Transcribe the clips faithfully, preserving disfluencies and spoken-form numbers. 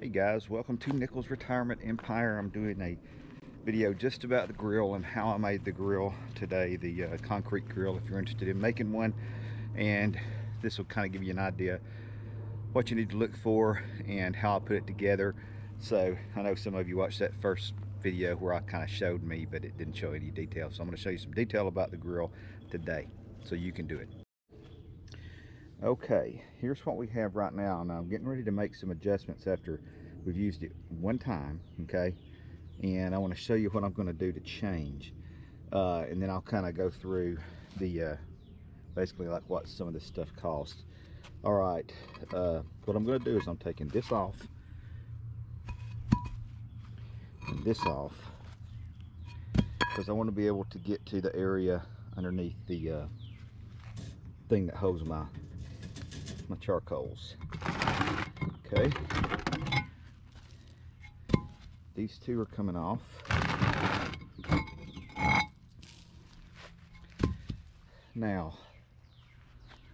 Hey guys, welcome to Nichols Retirement Empire. I'm doing a video just about the grill and how I made the grill today, the uh, concrete grill, if you're interested in making one. And this will kind of give you an idea what you need to look for and how I put it together. So I know some of you watched that first video where I kind of showed me, but it didn't show any detail. So I'm going to show you some detail about the grill today so you can do it. Okay, here's what we have right now, and I'm getting ready to make some adjustments after we've used it one time, okay? And I want to show you what I'm going to do to change, uh, and then I'll kind of go through the uh, basically like what some of this stuff costs. All right, uh, what I'm going to do is I'm taking this off and this off because I want to be able to get to the area underneath the uh, thing that holds my my charcoals. Okay, these two are coming off. Now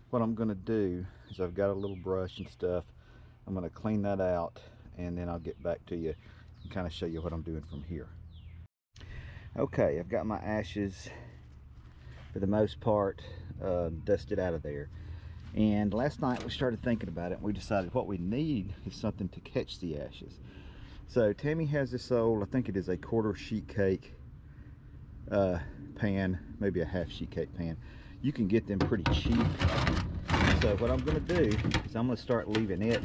what I'm gonna do is I've got a little brush and stuff. I'm gonna clean that out and then I'll get back to you and kind of show you what I'm doing from here. Okay, I've got my ashes for the most part uh, dusted out of there. And last night we started thinking about it, and we decided what we need is something to catch the ashes. So Tammy has this old, I think it is a quarter sheet cake uh, pan, maybe a half sheet cake pan. You can get them pretty cheap. So what I'm gonna do is I'm gonna start leaving it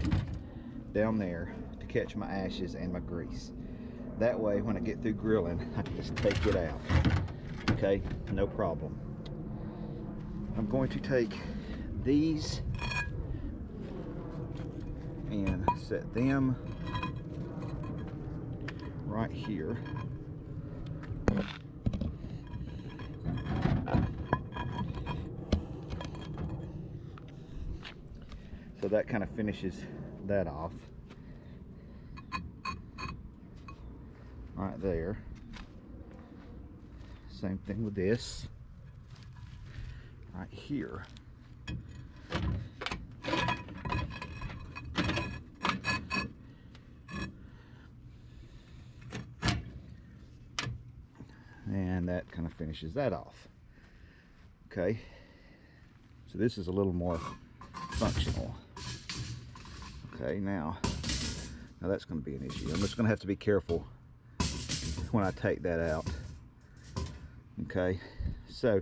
down there to catch my ashes and my grease. That way when I get through grilling, I can just take it out. Okay, no problem. I'm going to take these and set them right here. So that kind of finishes that off right there. Same thing with this right here. And that kind of finishes that off. Okay, so this is a little more functional. Okay, now now that's going to be an issue. I'm just going to have to be careful when I take that out. Okay, so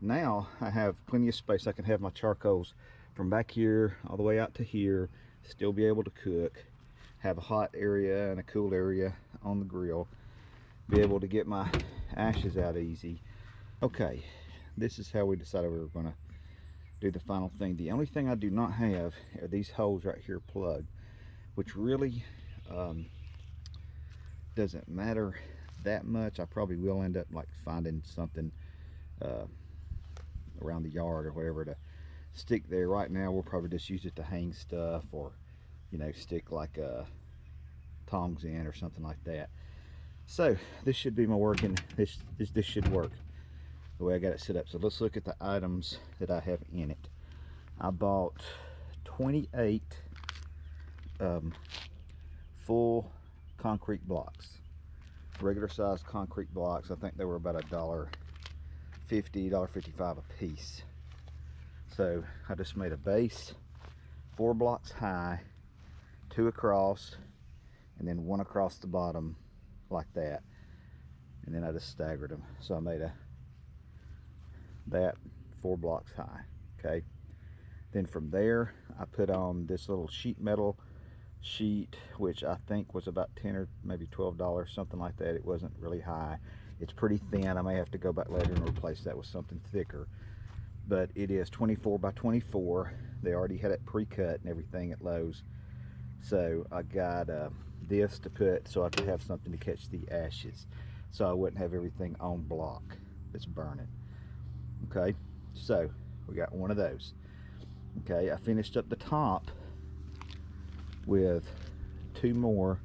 now I have plenty of space. I can have my charcoals from back here all the way out to here, still be able to cook, have a hot area and a cool area on the grill, be able to get my ashes out easy. Okay, this is how we decided we were going to do the final thing. The only thing I do not have are these holes right here plugged, which really um, doesn't matter that much. I probably will end up like finding something uh, around the yard or whatever to stick there. Right now we'll probably just use it to hang stuff, or you know, stick like a tongs in or something like that. So this should be my working, this, this this should work the way I got it set up. So let's look at the items that I have in it. I bought twenty-eight um, full concrete blocks, regular size concrete blocks. I think they were about a dollar fifty, dollar fifty-five a piece. So I just made a base, four blocks high, two across, and then one across the bottom like that, and then I just staggered them. So I made a that four blocks high. Okay, then from there I put on this little sheet metal sheet, which I think was about ten or maybe twelve dollars, something like that. It wasn't really high, it's pretty thin. I may have to go back later and replace that with something thicker, but it is twenty-four by twenty-four. They already had it pre-cut and everything at Lowe's. So I got uh, this to put so I could have something to catch the ashes, so I wouldn't have everything on block that's burning. Okay, so we got one of those. Okay, I finished up the top with two more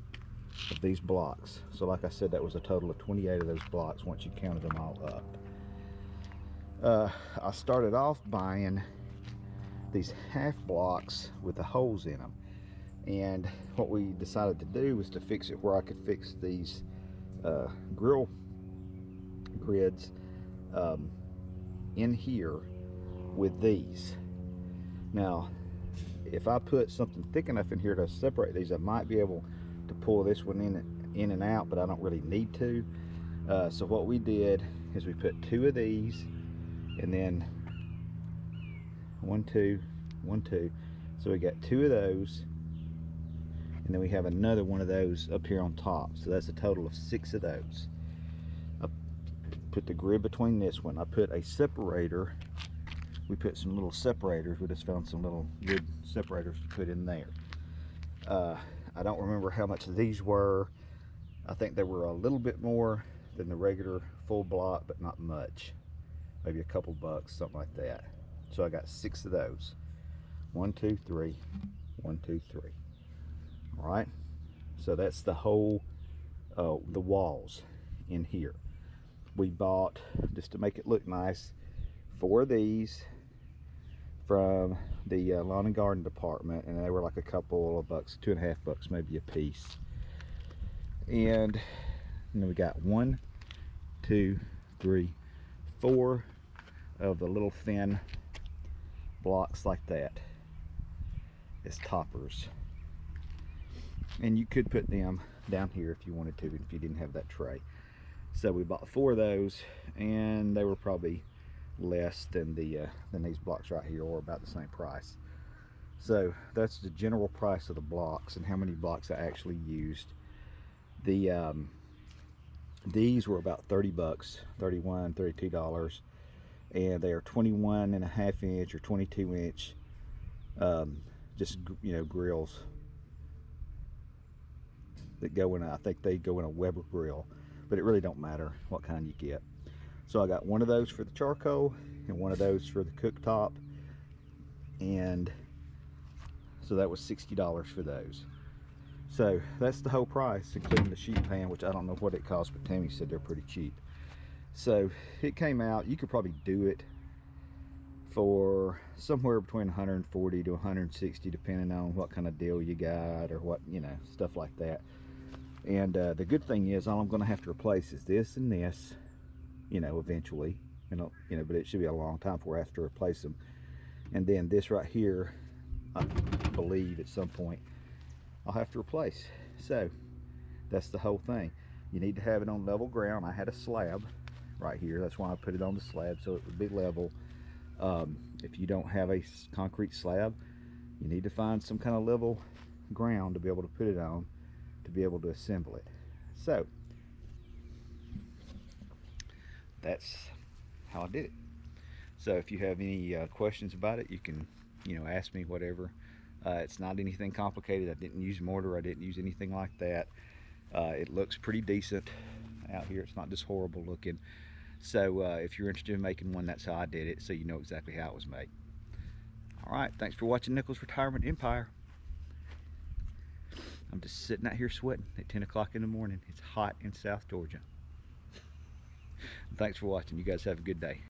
of these blocks. So like I said, that was a total of twenty-eight of those blocks once you counted them all up. Uh, I started off buying these half blocks with the holes in them. And what we decided to do was to fix it where I could fix these uh, grill grids um, in here with these. Now, if I put something thick enough in here to separate these, I might be able to pull this one in, in and out, but I don't really need to. Uh, so what we did is we put two of these, and then one, two, one, two. So we got two of those, and then we have another one of those up here on top. So that's a total of six of those. I put the grid between this one. I put a separator. We put some little separators. We just found some little good separators to put in there. Uh, I don't remember how much these were. I think they were a little bit more than the regular full block, but not much. Maybe a couple bucks, something like that. So I got six of those. One, two, three. One, two, three. All right. So that's the whole, uh, the walls in here. We bought, just to make it look nice, four of these from the uh, lawn and garden department, and they were like a couple of bucks, two and a half bucks maybe a piece. And, and then we got one, two, three, four of the little thin blocks like that as toppers. And you could put them down here if you wanted to, if you didn't have that tray. So we bought four of those, and they were probably less than the uh, than these blocks right here, or about the same price. So that's the general price of the blocks and how many blocks I actually used. The um, these were about thirty bucks, thirty-one, thirty-two dollars, and they are twenty-one and a half inch or twenty-two inch, um, just you know grills that go in. I think they go in a Weber grill, but it really don't matter what kind you get. So I got one of those for the charcoal and one of those for the cooktop, and so that was sixty dollars for those. So that's the whole price, including the sheet pan, which I don't know what it costs, but Tammy said they're pretty cheap. So it came out, you could probably do it for somewhere between a hundred forty to a hundred sixty, depending on what kind of deal you got or what, you know, stuff like that. And uh, the good thing is, all I'm going to have to replace is this and this, you know, eventually, you know, you know, but it should be a long time before I have to replace them. And then this right here, I believe at some point I'll have to replace. So that's the whole thing. You need to have it on level ground. I had a slab right here. That's why I put it on the slab, so it would be level. Um, if you don't have a concrete slab, you need to find some kind of level ground to be able to put it on, to be able to assemble it. So that's how I did it. So if you have any uh, questions about it, you can, you know, ask me whatever. Uh, it's not anything complicated. I didn't use mortar. I didn't use anything like that. Uh, it looks pretty decent out here. It's not just horrible looking. So uh, if you're interested in making one, that's how I did it, so you know exactly how it was made. All right, thanks for watching Nichols Retirement Empire. I'm just sitting out here sweating at ten o'clock in the morning. It's hot in South Georgia. Thanks for watching. You guys have a good day.